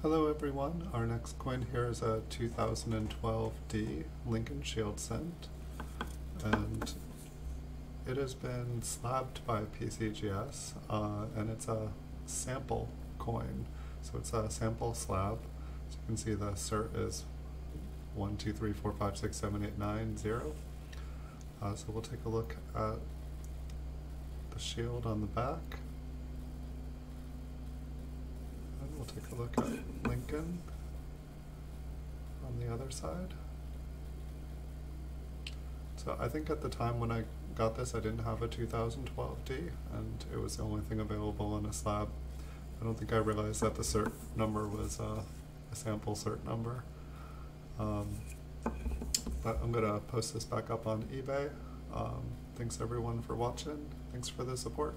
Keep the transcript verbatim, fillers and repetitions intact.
Hello everyone, our next coin here is a two thousand twelve D Lincoln Shield Cent, and it has been slabbed by P C G S, uh, and it's a sample coin, so it's a sample slab. As you can see, the cert is one two three four five six seven eight nine zero. Uh, so we'll take a look at the shield on the back. We'll take a look at Lincoln on the other side. So I think at the time when I got this, I didn't have a two thousand twelve D, and it was the only thing available on a slab. I don't think I realized that the cert number was uh, a sample cert number. Um, but I'm going to post this back up on eBay. Um, thanks everyone for watching. Thanks for the support.